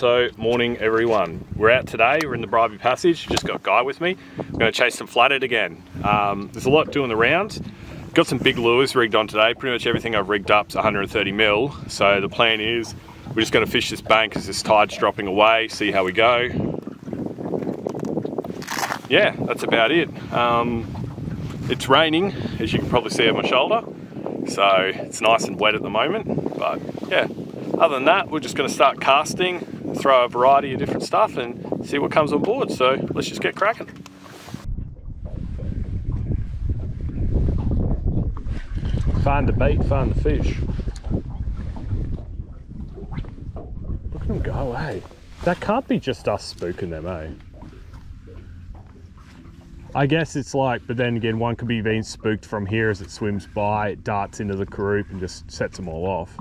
So morning everyone. We're out today, we're in the Bribie Passage, just got Guy with me. I'm going to chase some flathead again. There's a lot doing the rounds. Got some big lures rigged on today. Pretty much everything I've rigged up's 130 mil. So the plan is we're just going to fish this bank as this tide's dropping away, see how we go. Yeah, that's about it. It's raining, as you can probably see on my shoulder. So it's nice and wet at the moment, but yeah. Other than that, we're just going to start casting, throw a variety of different stuff and see what comes on board. So let's just get cracking. Fun to bait, fun to fish. Look at them go, eh? That can't be just us spooking them, eh? I guess it's like, but then again, one could be being spooked from here as it swims by, it darts into the group and just sets them all off.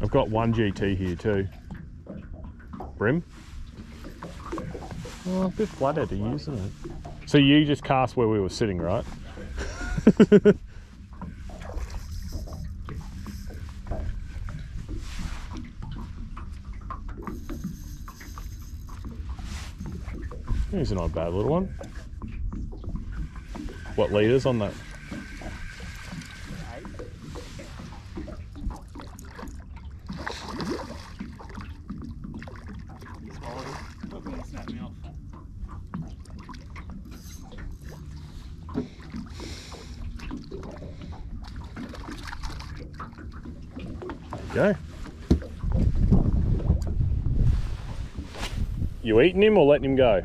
I've got one GT here too. Brim? Oh, a bit flathead, isn't it? So you just cast where we were sitting, right? Here's an odd bad little one. What leaders on that? There you go. You eating him or letting him go?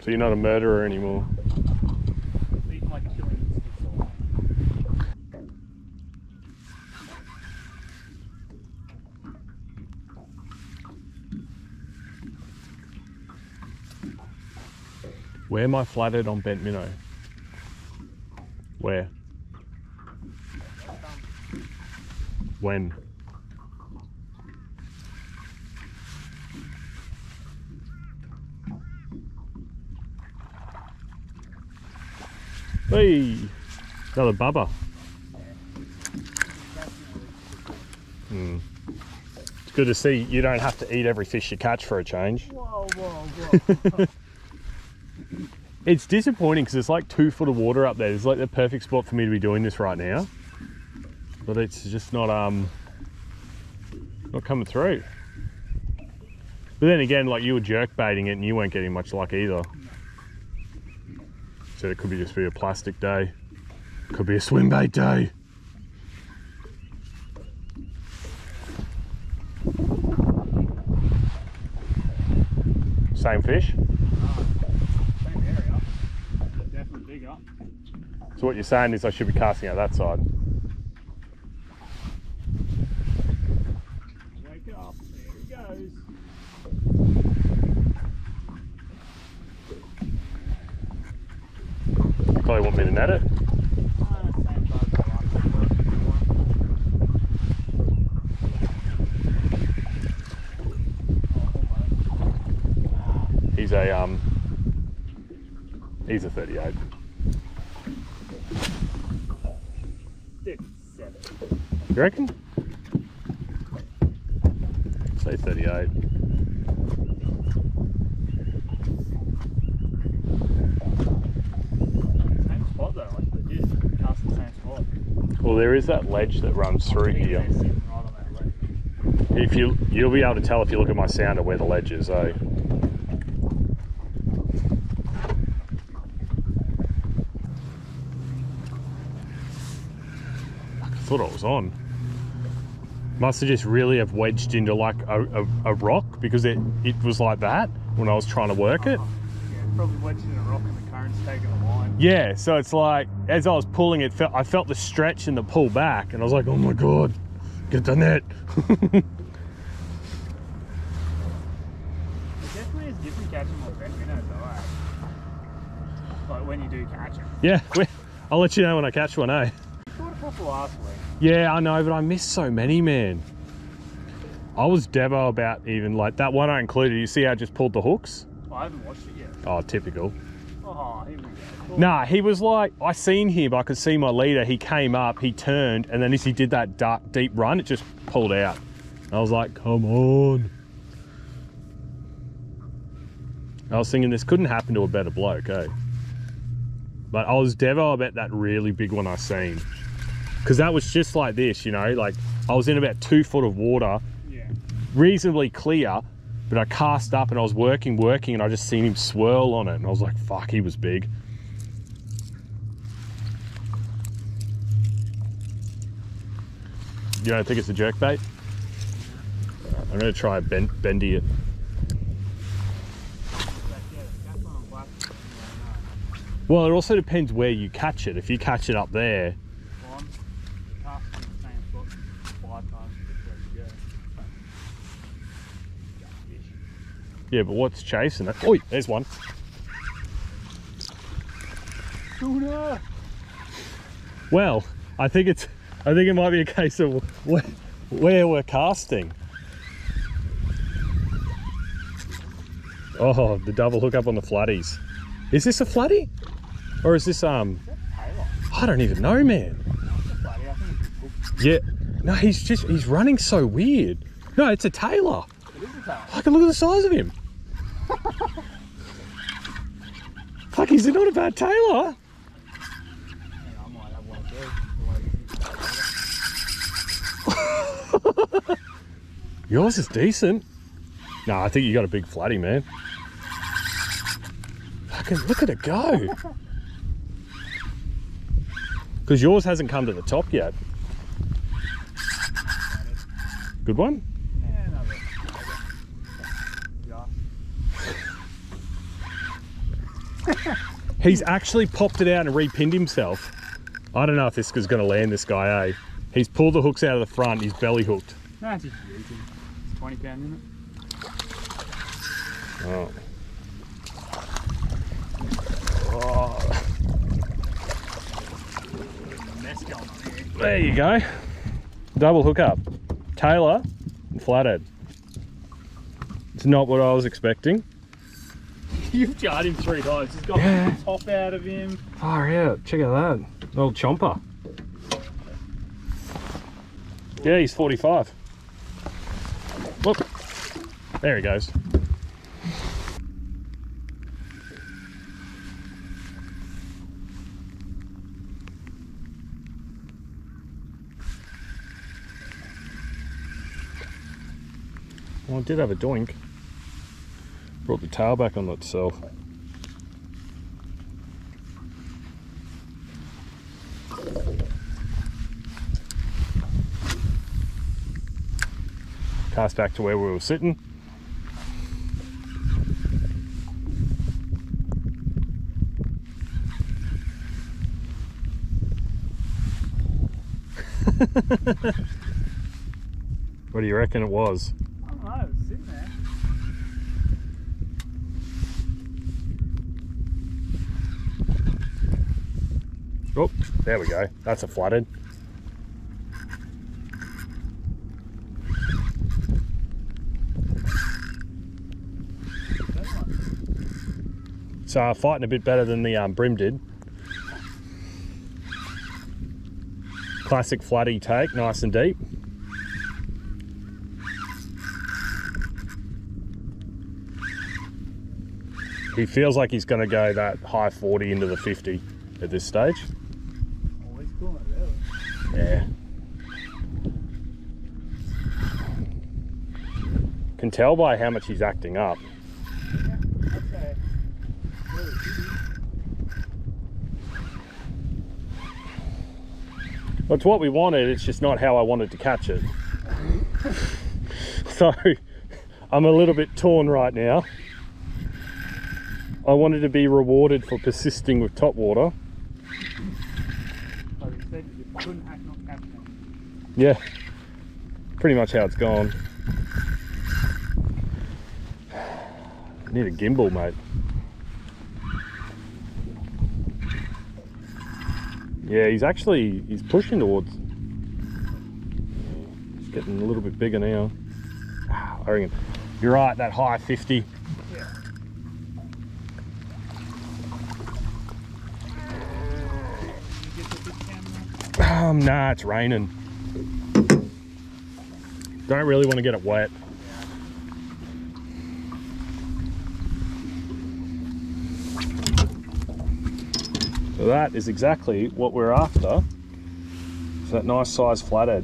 So you're not a murderer anymore. Where am I flathead on bent minnow? Where? When? Hey, another bubba. It's good to see you don't have to eat every fish you catch for a change. Whoa, whoa, whoa. It's disappointing because it's like 2 foot of water up there. It's like the perfect spot for me to be doing this right now. But it's just not coming through. But then again, like you were jerk baiting it and you weren't getting much luck either. So it could be just be a plastic day. Could be a swim bait day. Same fish? Same area. Definitely bigger. So what you're saying is I should be casting out that side. Probably want me to net it. He's a 38. You reckon? Say 38. Well, there is that ledge that runs through here. If you'll be able to tell if you look at my sounder where the ledge is, eh? I thought I was on. Must have just really have wedged into like a rock because it was like that when I was trying to work it. Yeah, probably wedged in a rock and the current's taking a line. Yeah, so it's like as I was pulling it, I felt the stretch and the pull back and I was like, oh my God, get the net. It definitely is different catching more bent minnows though, eh? Like when you do catch them. Yeah, I'll let you know when I catch one, eh? You caught a couple last week. Yeah, I know, but I missed so many, man. I was devo about even like that one I included. You see how I just pulled the hooks? I haven't watched it yet. Oh, typical. Oh, here we go. Nah, he was like, I seen him, I could see my leader. He came up, he turned, and then as he did that dark, deep run, it just pulled out. I was like, come on. I was thinking this couldn't happen to a better bloke, eh? But I was devo about that really big one I seen. Because that was just like this, you know, like I was in about 2 foot of water, yeah, reasonably clear, but I cast up and I was working, and I just seen him swirl on it. And I was like, fuck, he was big. You don't think it's a jerkbait? I'm going to try bendy it. Well, it also depends where you catch it. If you catch it up there, yeah, but what's chasing it? Oh, there's one. Tuna. Well, I think it might be a case of where we're casting. Oh, the double hookup on the flatties. Is this a flatty? Or is this I don't even know, man. Yeah. No, he's running so weird. No, it's a tailor. It is a tailor. Fucking look at the size of him. Fuck, he's not a bad tailor. Yeah, I might have one of those. Yours is decent. No, I think you got a big flatty, man. Fucking look at it go. Because yours hasn't come to the top yet. Good one? Yeah, no, yeah. He's actually popped it out and repinned himself. I don't know if this is going to land this guy, eh? He's pulled the hooks out of the front, he's belly hooked. That's a huge thing. It's 20 pound, isn't it? Oh. Oh. There's a mess going on here. There you go. Double hookup. Tailor and flathead. It's not what I was expecting. You've jarred him 3 times. He's got the top out of him. Far out. Check out that. Little chomper. Yeah, he's 45. Look. There he goes. Well, it did have a doink. Brought the tail back on itself. Cast back to where we were sitting. What do you reckon it was? Oh, it's sitting there. Oh, there we go. That's a flathead. So fighting a bit better than the brim did. Classic flatty take, nice and deep. He feels like he's going to go that high 40 into the 50 at this stage. Oh, he's cool, really. Yeah. Can tell by how much he's acting up. Yeah, okay. Well, it's what we wanted, it's just not how I wanted to catch it. So, I'm a little bit torn right now. I wanted to be rewarded for persisting with top water. Like I said, you couldn't act not catch them. Yeah, pretty much how it's gone. Need a gimbal, mate. Yeah, he's pushing towards. It's getting a little bit bigger now. I reckon. You're right, that high 50. Nah, it's raining. Don't really want to get it wet. So that is exactly what we're after. It's that nice size flathead.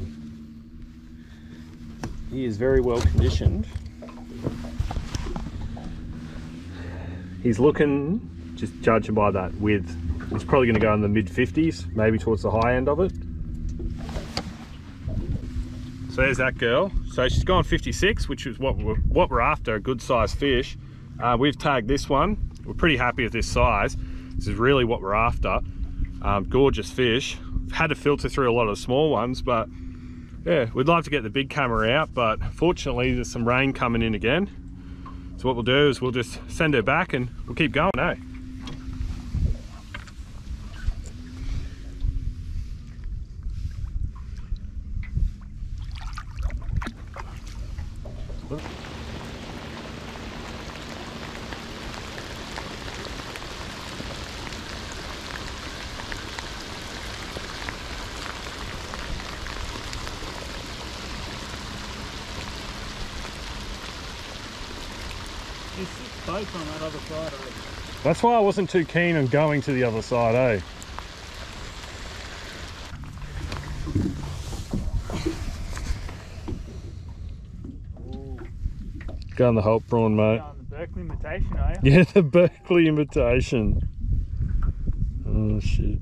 He is very well conditioned. He's looking, just judging by that width, it's probably going to go in the mid 50s, maybe towards the high end of it. So there's that girl. So she's gone 56, which is what we're after, a good size fish. We've tagged this one. We're pretty happy with this size. This is really what we're after. Gorgeous fish. I've had to filter through a lot of small ones, but yeah, we'd love to get the big camera out, but fortunately there's some rain coming in again. So what we'll do is we'll just send her back and we'll keep going, eh? Boats on that other side, eh? That's why I wasn't too keen on going to the other side, eh? Ooh. Go on the Hulk prawn, mate. Go on the Berkley imitation, eh? Yeah, the Berkley imitation. Oh shit.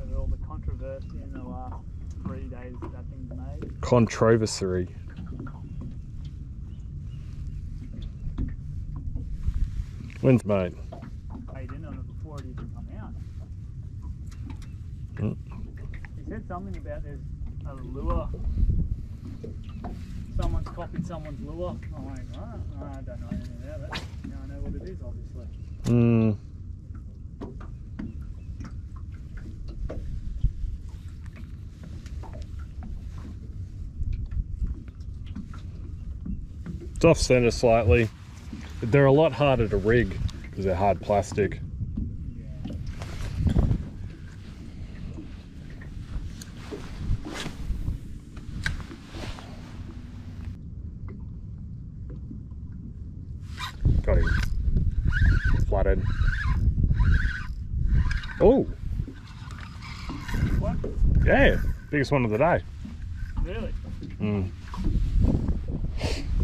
Over all the controversy in the last 3 days that thing's made. Controversy. When's mate? I didn't know before it even come out. Mm. He said something about there's a lure. Someone's copied someone's lure. I'm like, oh, I don't know anything about it. Now I know what it is, obviously. Mm. It's off center slightly. They're a lot harder to rig because they're hard plastic. Yeah. Got him. Flathead. Oh! What? Yeah, biggest one of the day. Really? Mm.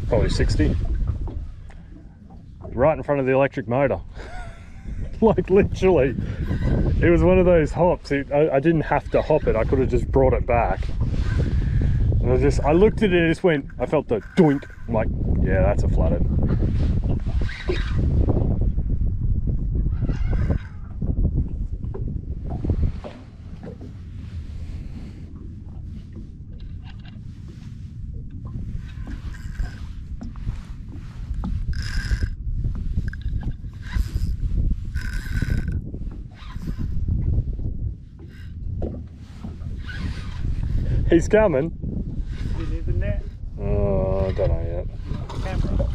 Probably 60. Right in front of the electric motor. Like literally, it was one of those hops. I didn't have to hop it, I could have just brought it back, and I looked at it and just went, I felt the doink. I'm like, yeah, that's a flathead. He's coming. Is it the net? Oh, I don't know yet. Camera.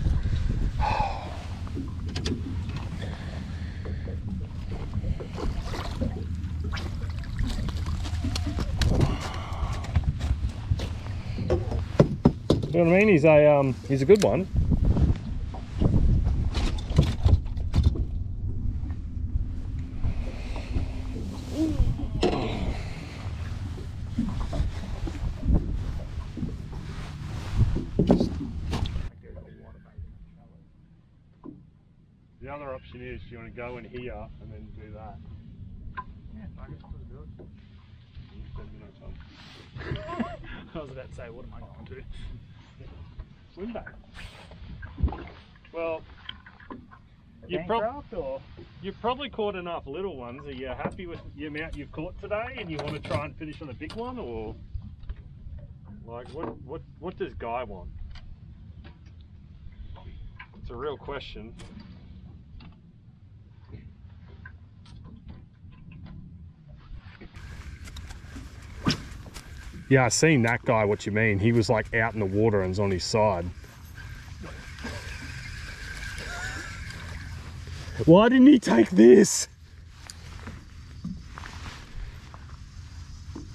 You know what I mean? He's a good one. The other option is you want to go in here and then do that. Yeah, I guess I'll do it. I was about to say, what am I going to do? Swim back. Well, you've probably caught enough little ones. Are you happy with the amount you've caught today and you want to try and finish on a big one? Or like what does Guy want? It's a real question. Yeah, I seen that guy, what you mean. He was like out in the water and was on his side. Why didn't he take this?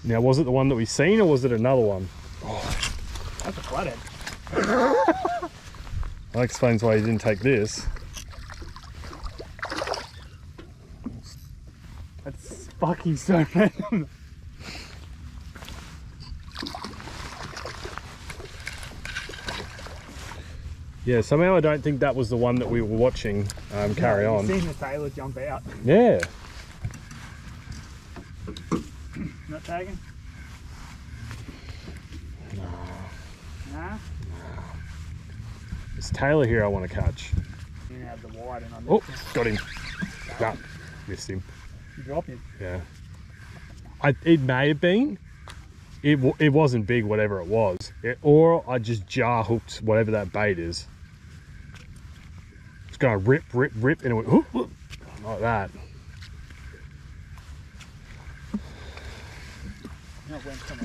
Now, was it the one that we've seen, or was it another one? Oh. That's a flathead. That explains why you didn't take this. That's fucking so random. Yeah, somehow I don't think that was the one that we were watching carry on. You've seen the sailor jump out. Yeah. Not tagging? No. Nah? No. It's Taylor here I want to catch. You can have the wide and I missed him. Got him. Nah, missed him. You dropped him? Yeah. It may have been. It wasn't big, whatever it was. Or I just jar hooked whatever that bait is. It's going to rip, and it went, whoop, whoop, like that.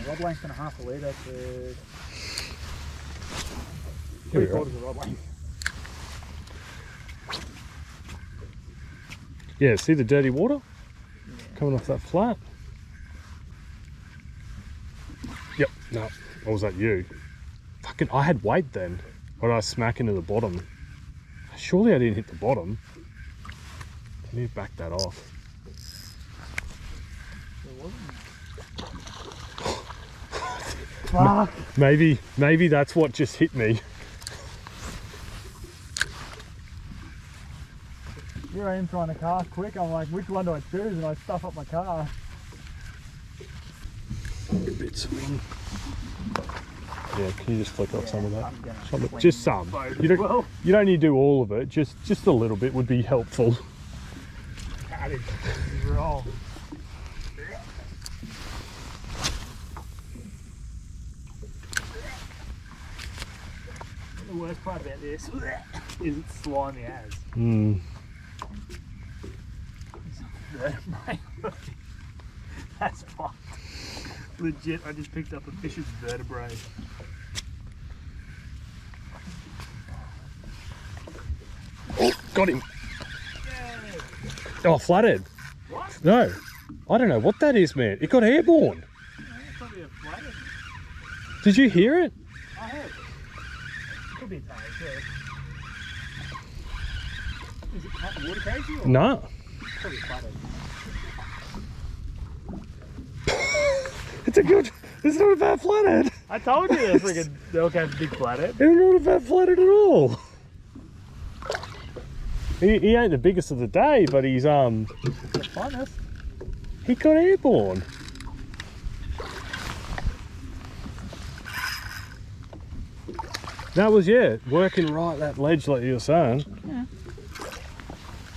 Rod length and a half a litre to 3/4 of a rod length. Yeah, see the dirty water? Yeah. Coming off that flat? Yep, no. Or was that you? Fucking, I had weight then. Or did I smack into the bottom? Surely I didn't hit the bottom. I need to back that off. Fuck. Maybe that's what just hit me. Here I am trying to cast quick. I'm like, which one do I choose? And I stuff up my car. Bits of wind. Yeah, can you just flick off some of that? Just some. You don't need to do all of it. Just a little bit would be helpful. That is wrong. The worst part about this is it's slimy as. Mm. That's fucked. Legit, I just picked up a fish's vertebrae. Oh, got him. Yay. Oh, flathead. What? No, I don't know what that is, man. It got airborne. No, it's probably a flathead. Did you hear it? I heard it. Could be a tag, yeah. Is it cutting water crazy? Or? No. It's probably a flathead. It's a good, it's not a bad flathead. I told you they're freaking, they'll catch a big flathead. It's not a bad flathead at all. He ain't the biggest of the day, but he's, the funnest. He got airborne. That was, yeah, working right that ledge like you were saying. Yeah.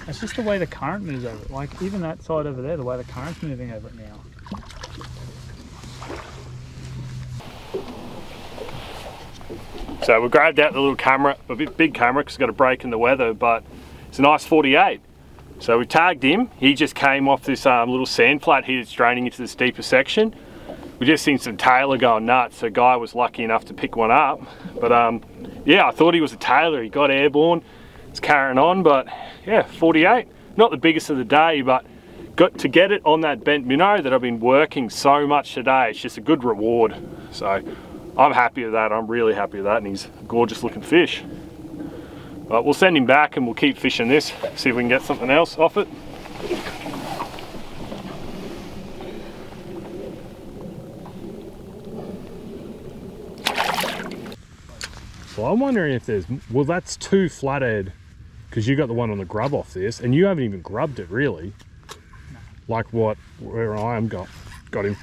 It's just the way the current moves over it. Like, even that side over there, the way the current's moving over it now. So we grabbed out the little camera, a big camera because it's got a break in the weather, but it's a nice 48. So we tagged him. He just came off this little sand flat here that's draining into this deeper section. We just seen some tailor going nuts, so Guy was lucky enough to pick one up. But yeah, I thought he was a tailor. He got airborne. It's carrying on, but yeah, 48. Not the biggest of the day, but got to get it on that bent minnow that I've been working so much today. It's just a good reward. So I'm happy with that, I'm really happy with that, and he's a gorgeous looking fish. But we'll send him back and we'll keep fishing this, see if we can get something else off it. So I'm wondering if there's, well that's two flathead, because you got the one on the grub off this, and you haven't even grubbed it really. Like what, where I am got him.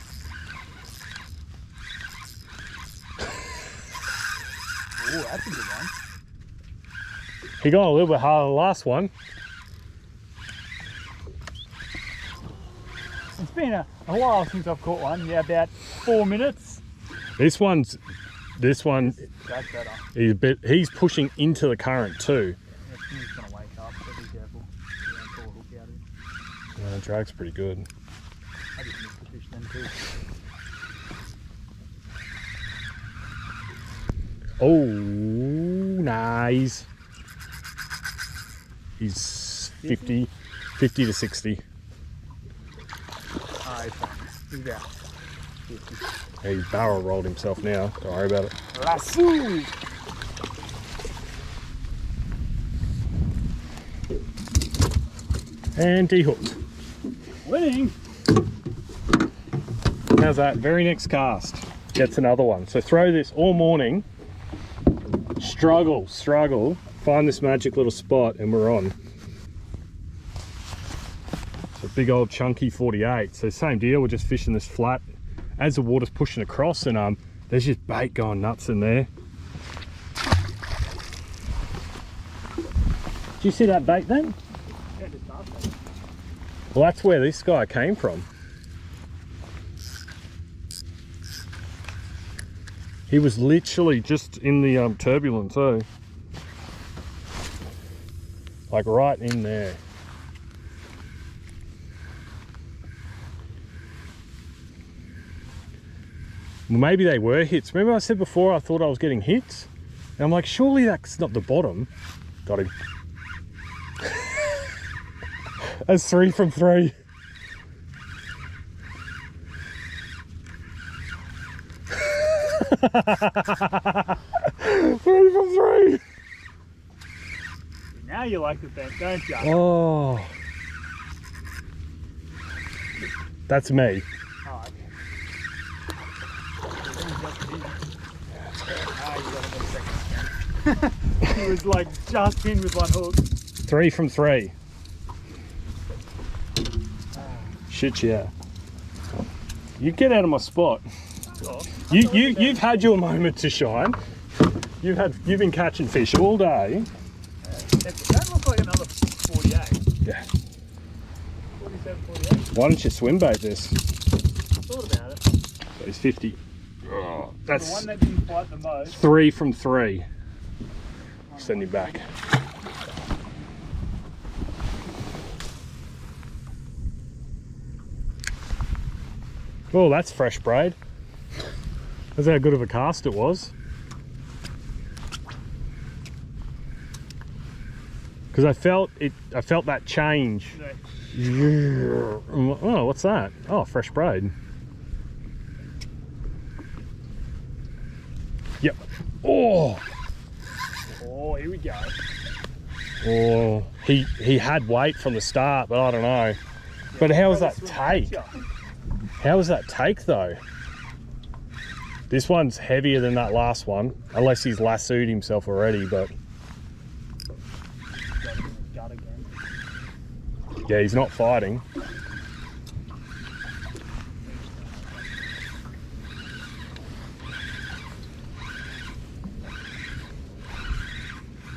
Ooh, that's a good one. He got a little bit harder than the last one. It's been a while since I've caught one. Yeah, about 4 minutes. This one. That's better. He's pushing into the current too. Yeah, he's gonna wake up. So be careful. Don't pull a hook out of him. Yeah, the drag's pretty good. I just missed the fish then too. Oh, nice. He's 50 to 60. Alright, he's out. He's barrel rolled himself now. Don't worry about it. Lasso! And de-hooked. Winning! How's that? Very next cast. Gets another one. So throw this all morning. Struggle, struggle. Find this magic little spot and we're on. It's a big old chunky 48. So same deal, we're just fishing this flat as the water's pushing across, and there's just bait going nuts in there. Do you see that bait then? Yeah, just after. Well, that's where this guy came from. He was literally just in the turbulence too. Like right in there. Well, maybe they were hits. Remember I said before I thought I was getting hits? And I'm like, surely that's not the bottom. Got him. That's 3 from 3. Three from 3. Now you like the bait, don't you? Oh, that's me. Oh, okay. You got it. He was like just in with one hook. 3 from 3. Shit, yeah. You get out of my spot. You've had your moment to shine. You've been catching fish all day. That looks like another 48. Yeah. 47, 48. Why don't you swim bait this? I thought about it. So it's 50. Oh, that's the one that didn't fight the most. 3 from 3. Send him back. Oh, that's fresh braid. That's how good of a cast it was. Because I felt that change. Yeah. Oh, what's that? Oh, fresh braid. Yep. Oh. Oh, here we go. Oh, he had weight from the start, but I don't know. Yeah, but how was that take? How was that take though? This one's heavier than that last one, unless he's lassoed himself already, but. Yeah, he's not fighting.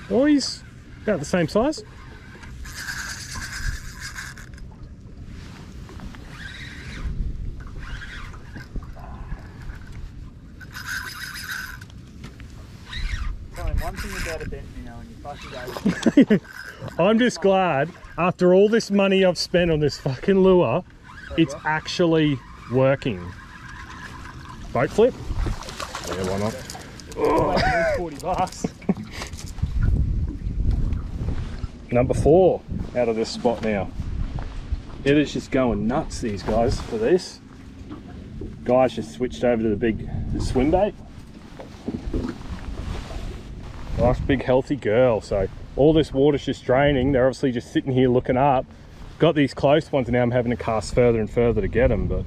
Oh, he's about the same size. I'm just glad after all this money I've spent on this fucking lure, it's actually working. Boat flip? Yeah, why not? Oh. 40 bucks. Number 4 out of this spot now. It is just going nuts, these guys, for this. Guys just switched over to the big swim bait. Nice big healthy girl. So all this water's just draining. They're obviously just sitting here looking up. Got these close ones and now I'm having to cast further and further to get them, but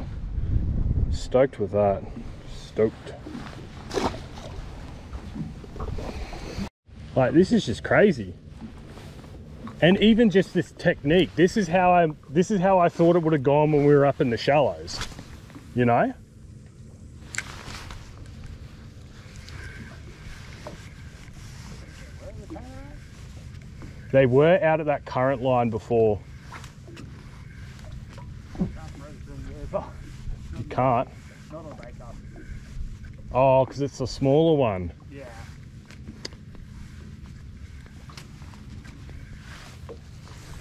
stoked with that. Stoked. Like, this is just crazy. And even just this technique, this is how I thought it would have gone when we were up in the shallows, you know? They were out at that current line before. You can't. Oh, because it's a smaller one. Yeah.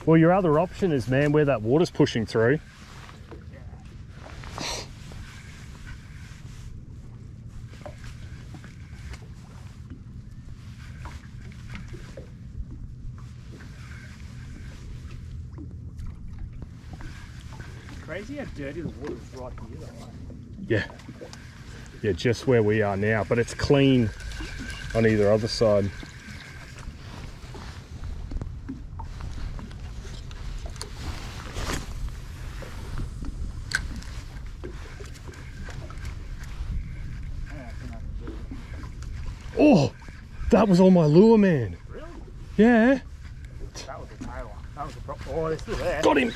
Well, your other option is, man, where that water's pushing through. Crazy how dirty the water is right here though. Yeah, just where we are now, but it's clean on either other side. Oh, that was on my lure, man. Really? Yeah. That was a tailor. That was a prop. Oh, they're still there. Got him.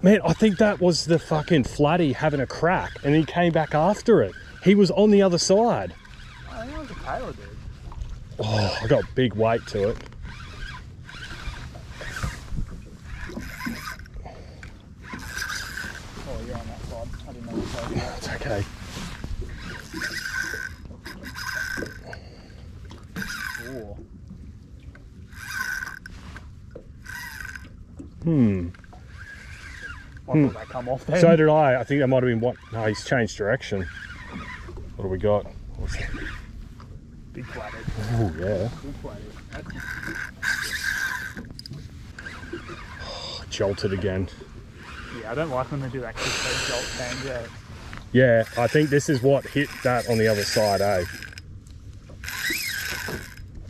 Man, I think that was the fucking flatty having a crack, and he came back after it. He was on the other side. I think that was a tailor, dude. Oh, I got big weight to it. Oh, you're on that side. I didn't know you were on that. It's okay. I thought that come off then. So did I. I think that might have been what. No, he's changed direction. What have we got? Big flathead. Oh, yeah. Big flathead. Oh, jolted again. Yeah, I don't like when they do that quick jolt change. Yeah, I think this is what hit that on the other side, eh?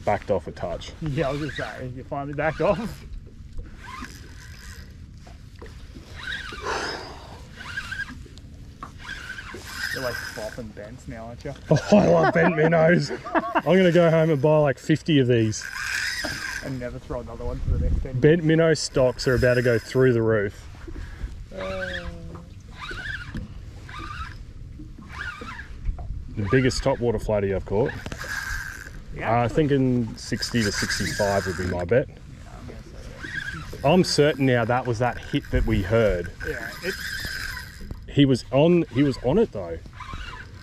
Backed off a touch. Yeah, I was just saying, you finally backed off. You're like bopping bents now, aren't you? Oh, I love bent minnows. I'm going to go home and buy like 50 of these. And never throw another one for the next 10 years. Bent minnow stocks are about to go through the roof. The biggest topwater floaty I've caught. Yeah, I think in 60 to 65 would be my bet. Yeah, I'm gonna say that. I'm certain now that was that hit that we heard. Yeah, he was on it though.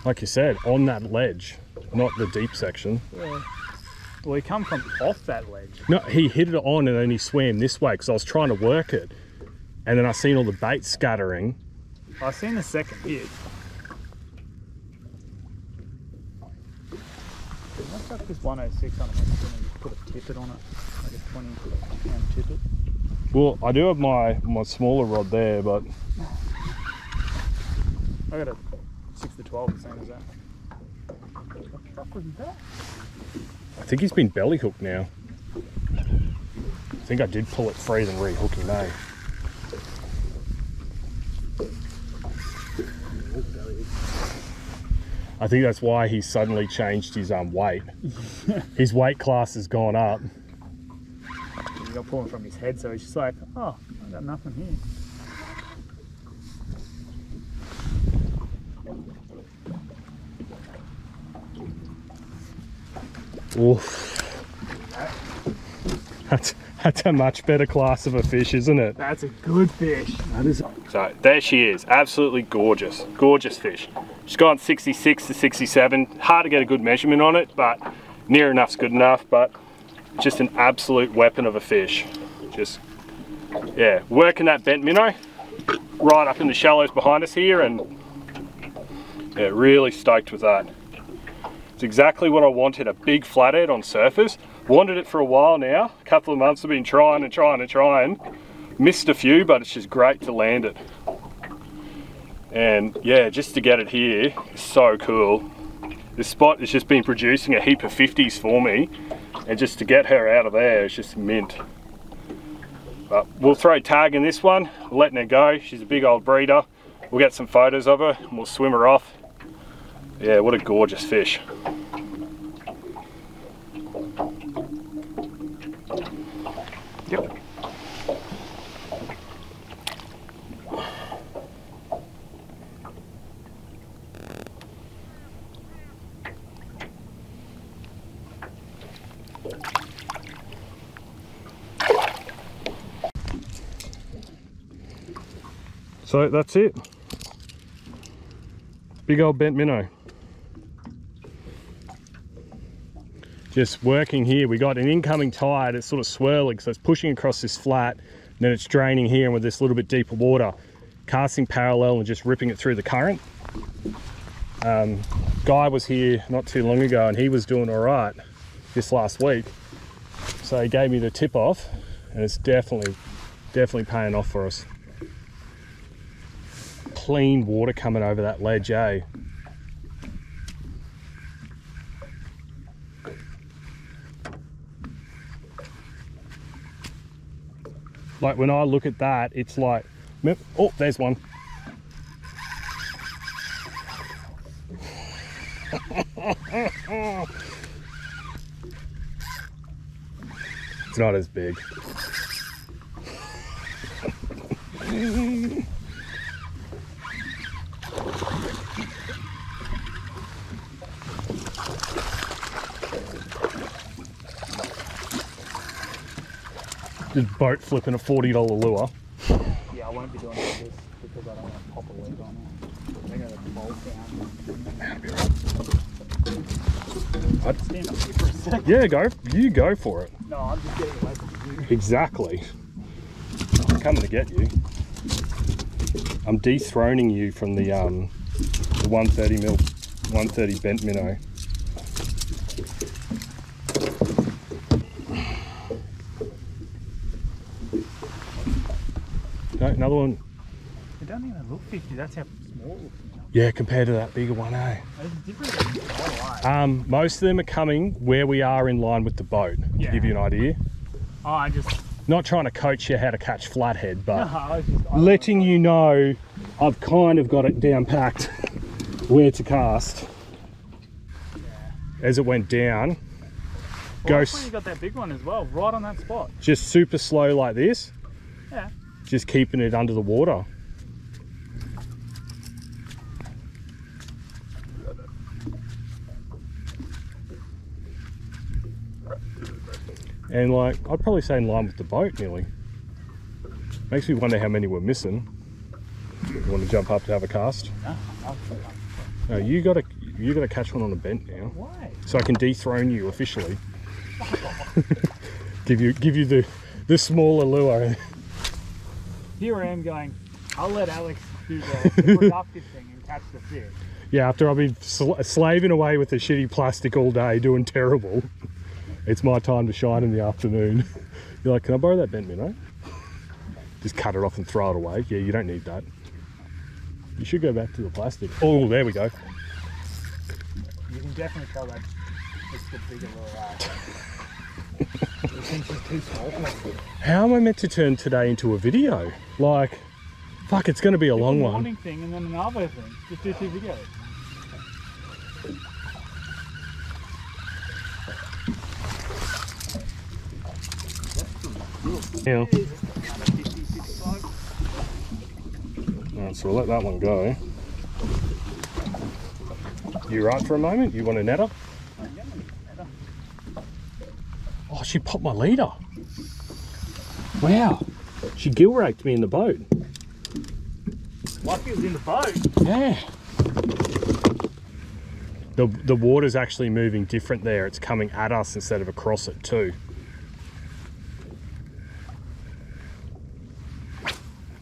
Like you said, on that ledge, not the deep section. Yeah. Well, he come from off that ledge. No, he hit it on and then he swam this way because I was trying to work it, and then I seen all the bait scattering. I seen the second hit. Let's chuck this 106 on it and put a tippet on it, like a 20-pound tippet. Well, I do have my smaller rod there, but I got a 6 to 12, the same as that. What the fuck was that? I think he's been belly hooked now. I think I did pull it free and re-hook him, eh? I think that's why he suddenly changed his weight. His weight class has gone up. He's got pulling from his head, so he's just like, oh, I got nothing here. Oof. That's a much better class of a fish, isn't it? That's a good fish. That is. So there she is, absolutely gorgeous, gorgeous fish. She's gone 66 to 67. Hard to get a good measurement on it, but near enough's good enough. But just an absolute weapon of a fish. Just, yeah, working that bent minnow right up in the shallows behind us here, and yeah, really stoked with that. It's exactly what I wanted, a big flathead on surface. Wanted it for a while now. A couple of months I've been trying and trying and trying. Missed a few, but it's just great to land it. And yeah, just to get it here is so cool. This spot has just been producing a heap of 50s for me, and just to get her out of there is just mint. But we'll throw tag in this one, we're letting her go. She's a big old breeder. We'll get some photos of her and we'll swim her off. Yeah, what a gorgeous fish. Yep. So that's it. Big old bent minnow. Just working here. We got an incoming tide. It's sort of swirling, so it's pushing across this flat. And then it's draining here, and with this little bit deeper water, casting parallel and just ripping it through the current. Guy was here not too long ago, and he was doing all right this last week. So he gave me the tip off, and it's definitely paying off for us. clean water coming over that ledge, eh? Like when I look at that, it's like, oh, there's one. It's not as big. Just boat flipping a $40 lure. Yeah, I won't be doing this because I don't want to pop a lid on it. They're going to bolt down. That'd be right. I'd stand up here for a second. Yeah, go. You go for it. No, I'm just getting away from you. Exactly. I'm coming to get you. I'm dethroning you from the 130mm, 130 bent minnow. No, another one. It doesn't even look 50, that's how small it looks now. Yeah, compared to that bigger one, eh? It's different. Most of them are coming where we are in line with the boat, yeah. To give you an idea. Oh, I just... Not trying to coach you how to catch flathead, but no, letting you know I've kind of got it down packed where to cast. Yeah. As it went down. Well, that's when you got that big one as well, right on that spot. Just super slow like this. Yeah. Just keeping it under the water. And like, I'd probably say in line with the boat nearly. Makes me wonder how many we're missing. You want to jump up to have a cast? No, you gotta catch one on a bent now. Why? So I can dethrone you officially. give you the smaller lure. Here I am going, I'll let Alex do the productive thing and catch the fish. Yeah, after I've been slaving away with the shitty plastic all day, doing terrible, it's my time to shine in the afternoon. You're like, can I borrow that bent minnow? Just cut it off and throw it away. Yeah, you don't need that. You should go back to the plastic. Oh, there we go. You can definitely tell that it's the bigger little How am I meant to turn today into a video? Like, fuck, it's going to be a long one. Morning thing and then another thing. Just do two videos. Yeah. Alright, so we'll let that one go. You right for a moment? You want a netter? Oh, she popped my leader. Wow. She gill raked me in the boat. Lucky it was in the boat. Yeah. The water's actually moving different there. It's coming at us instead of across it too.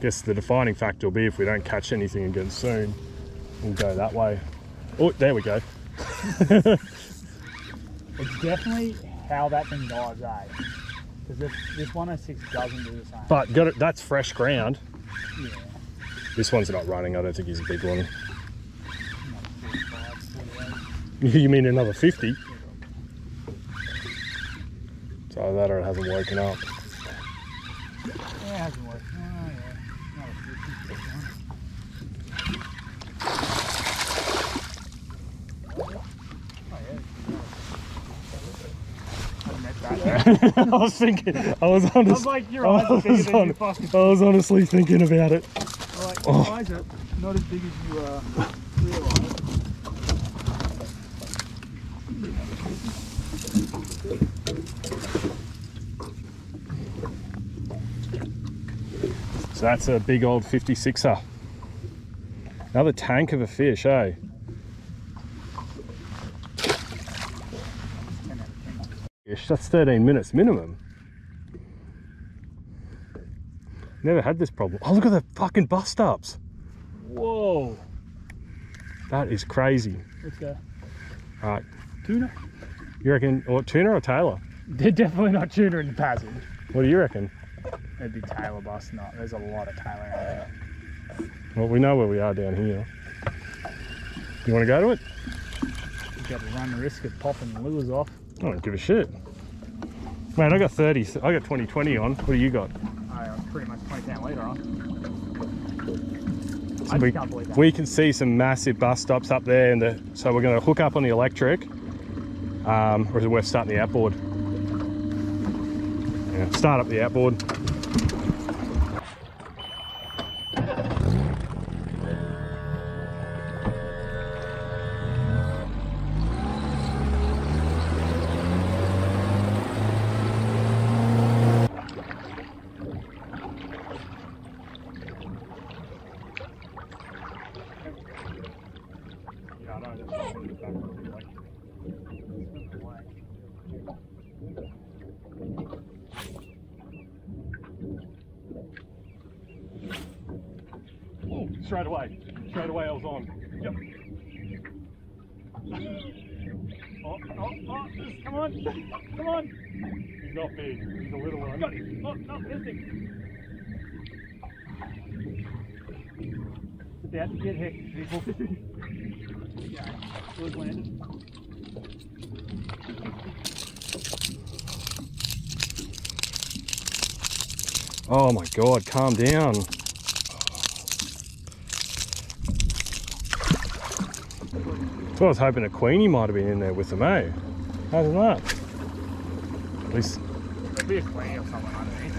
Guess the defining factor will be if we don't catch anything again soon, we'll go that way. Oh, there we go. It's definitely... how that thing dives, eh? Because this 106 doesn't do the same. But got it, that's fresh ground. Yeah. This one's not running, I don't think he's a big one. You mean another 50? So that or it hasn't woken up. Yeah, it hasn't woken up. Oh, yeah. Not a 50. I was thinking, I was honestly thinking about it. Like, oh. Why is it not as big as you realise? So that's a big old 56er. Another tank of a fish, eh? That's 13 minutes minimum. Never had this problem. Oh, look at the fucking bust ups. Whoa. That is crazy. Let's go. All right. Tuna? You reckon, or tuna or Taylor? They're definitely not tuna in the passage. What do you reckon? It'd be Taylor bust nut. There's a lot of Taylor out there. Well, we know where we are down here. You want to go to it? You've got to run the risk of popping the lures off. I don't give a shit. Man, I got 30, I got 2020 on. What do you got? I got pretty much 20 pound leader on. So I can't believe that. We can see some massive bus stops up there. And so we're going to hook up on the electric. Or is it worth starting the outboard? Yeah, start up the outboard. Straight away I was on. Yep. Oh, come on. He's not big, he's a little one. Got him. Oh, no, there's him. It's about to get hectic, people. Okay, good landed. Oh my God, calm down. So I was hoping a Queenie might have been in there with them, eh? How's that? At least... There'll be a Queenie or someone underneath.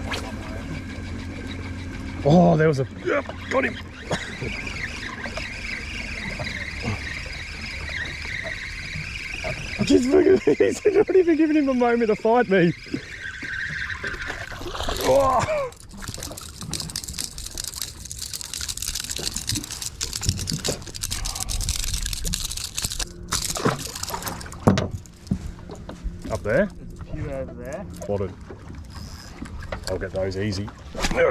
Oh, there was a... Yep, got him! Just look at this, he's not even giving him a moment to fight me! Oh. There. There's a few over there. Spotted. I'll get those easy. Come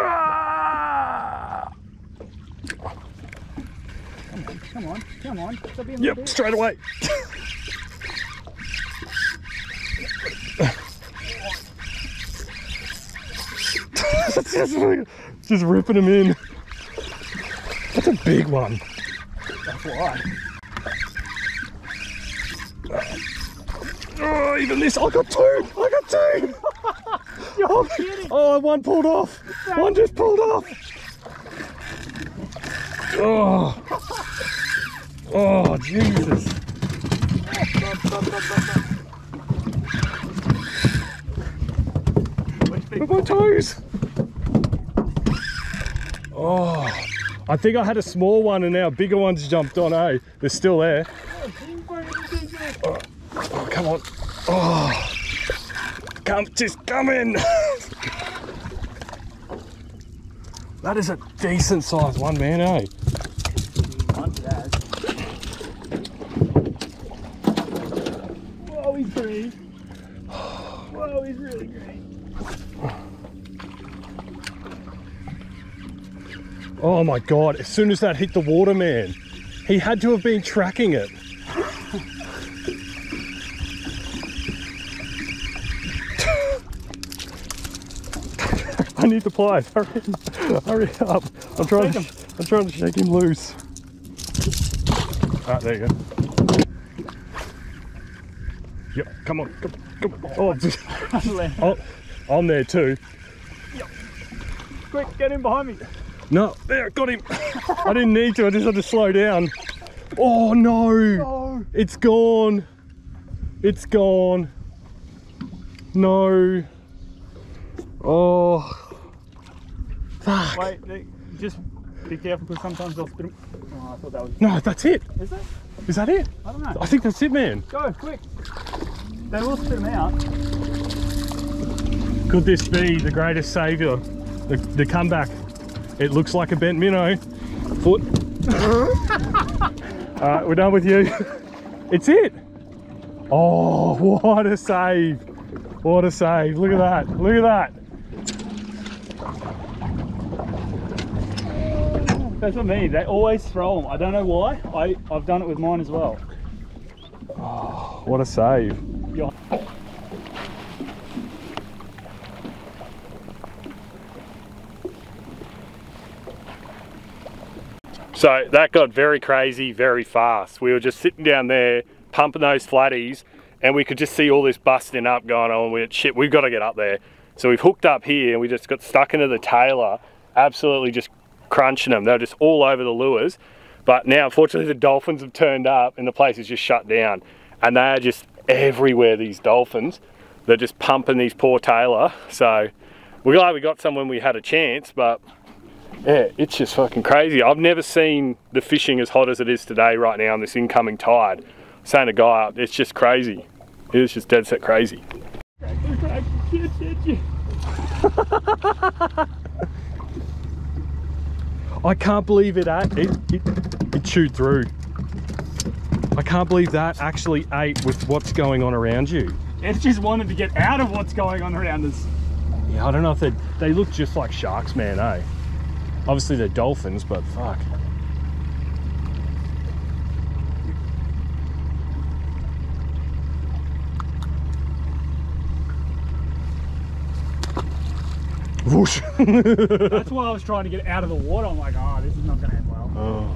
on. Stop being yep, straight away. Just ripping them in. That's a big one. That's why. Oh, even this! I got two! You're kidding! Oh, one pulled off! One just pulled off! Oh, Jesus! With my toes! Oh, I think I had a small one and now bigger ones jumped on, eh? They're still there. Oh, come on. Oh, just come in. That is a decent sized one, man, eh? Whoa, he's green. Whoa, he's really green. Oh my God, as soon as that hit the water, man, he had to have been tracking it. I need to pliers, hurry up. I'm trying to shake him loose. Ah, there you go. Yep, come on. Oh, just, I'm there too. Yep. Quick, get in behind me. No, there, got him. I didn't need to, I just had to slow down. Oh no. It's gone. No. Oh. Fuck. Wait, just be careful because sometimes they'll spit. Oh, I thought that was... No, that's it. Is it? Is that it? I don't know. I think that's it, man. Go, quick. They will spit them out. Could this be the greatest saviour? The comeback. It looks like a bent minnow. Foot. Alright, we're done with you. It's it. Oh, what a save. What a save. Look at that. Look at that. That's what I mean, they always throw them. I don't know why, I've done it with mine as well. Oh, what a save. So that got very crazy very fast. We were just sitting down there pumping those flatties and we could just see all this busting up going on. We went, shit, we've got to get up there. So we've hooked up here and we just got stuck into the tailer, absolutely just crunching them. They were just all over the lures. But now, unfortunately, the dolphins have turned up and the place is just shut down. And they are just everywhere, these dolphins. They're just pumping these poor tailor. So we're glad we got some when we had a chance, but yeah, it's just fucking crazy. I've never seen the fishing as hot as it is today right now on this incoming tide. I'm saying to guy up, it's just crazy. It is just dead set crazy. I can't believe it ate. It chewed through. I can't believe that actually ate with what's going on around you. It just wanted to get out of what's going on around us. Yeah, I don't know if they look just like sharks, man, eh? Obviously they're dolphins, but fuck. Whoosh. That's why I was trying to get out of the water. I'm like, oh, this is not going to end well.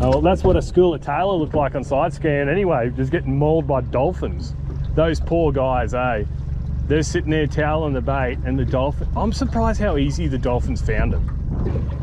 Oh, well, that's what a school of tailor looked like on side scan anyway, just getting mauled by dolphins. Those poor guys, eh? They're sitting there toweling the bait and the dolphin. I'm surprised how easy the dolphins found them.